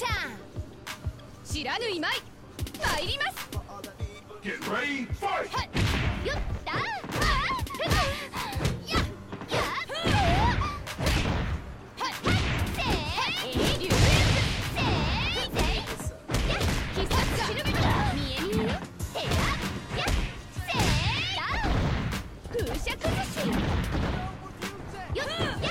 time. 知らぬいまい。参ります。Get ready, fight. よった。やや。せい流。せい必殺シルベル。見えるよ。せや。せい風車崩し。よっや。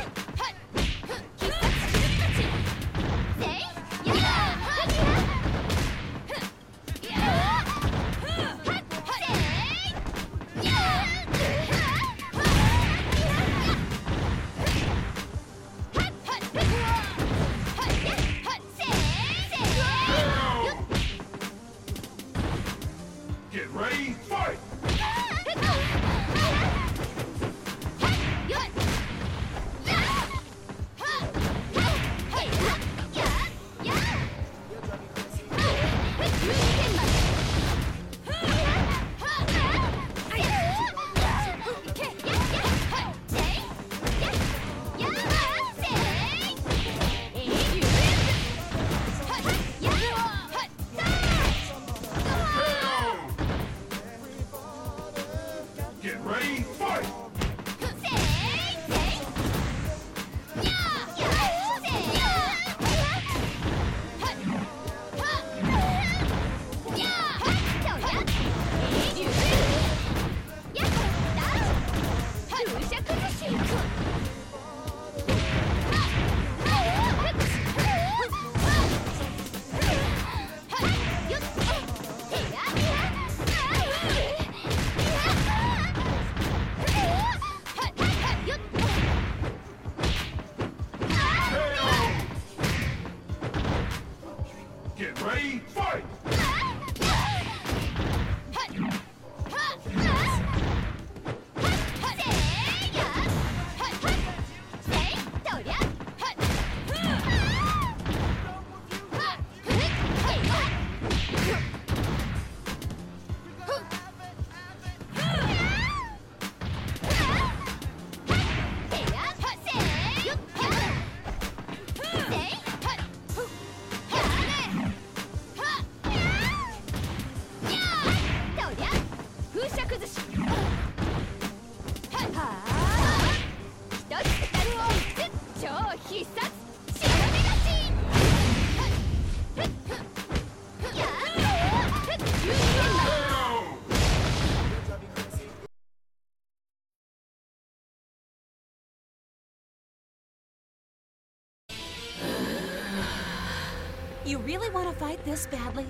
You really want to fight this badly?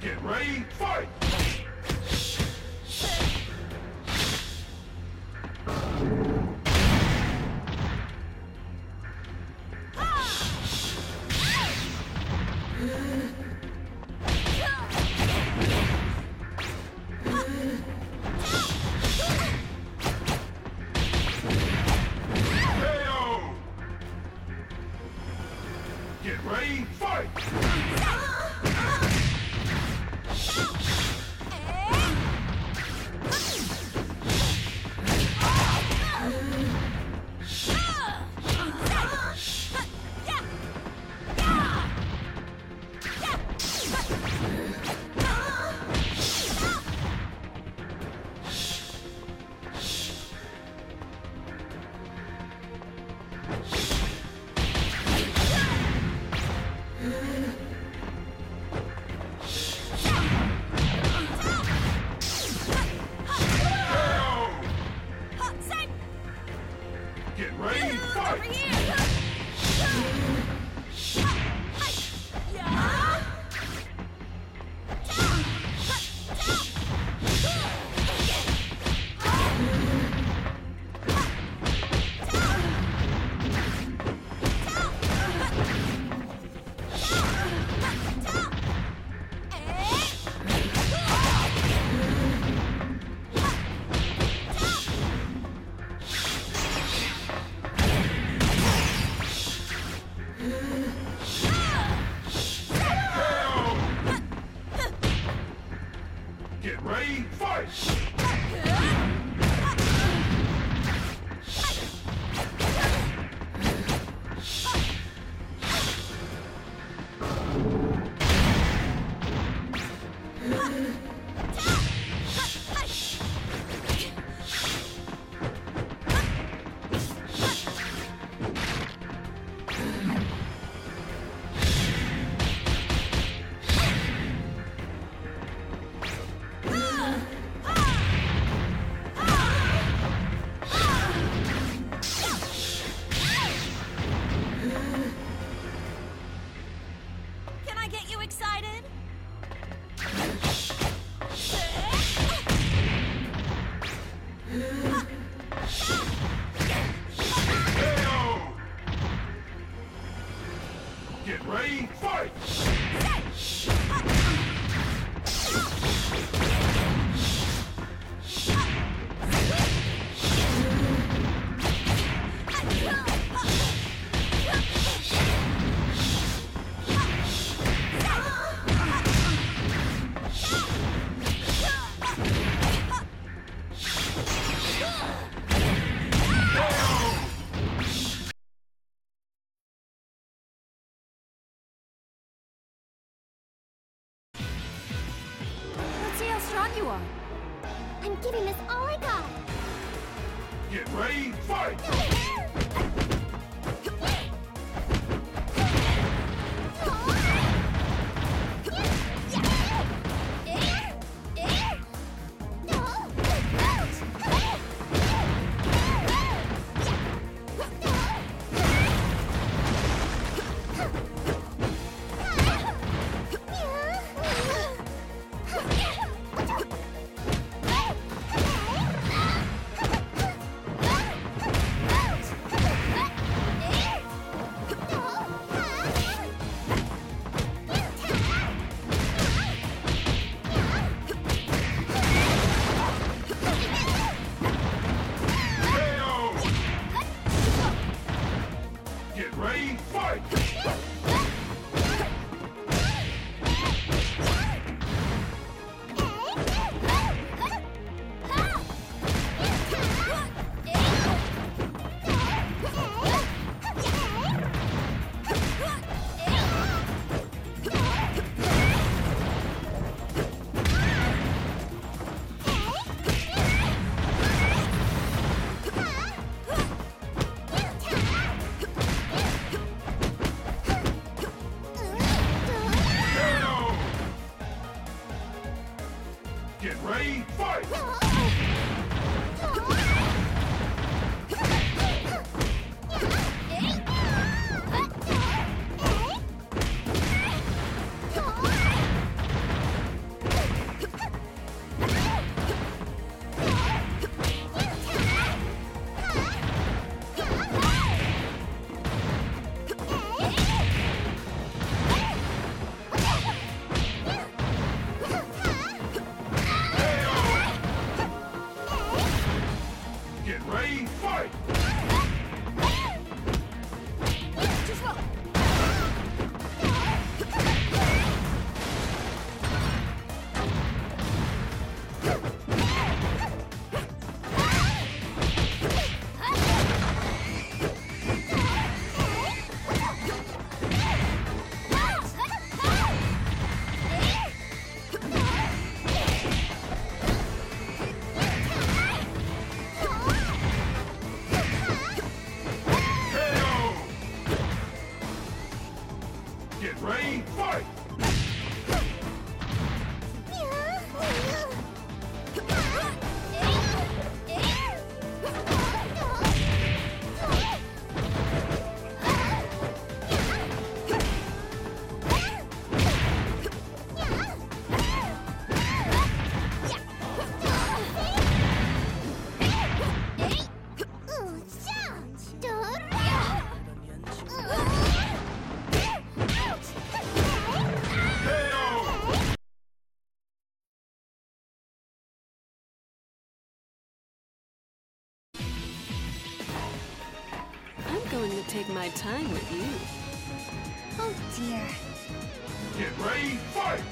Get ready, fight! Get ready, fight! You are. I'm giving this all I got. Get ready, fight! Get ready, fight! Get ready, fight! Take my time with you. Oh dear. Get ready, fight!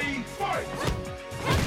Ready, fight!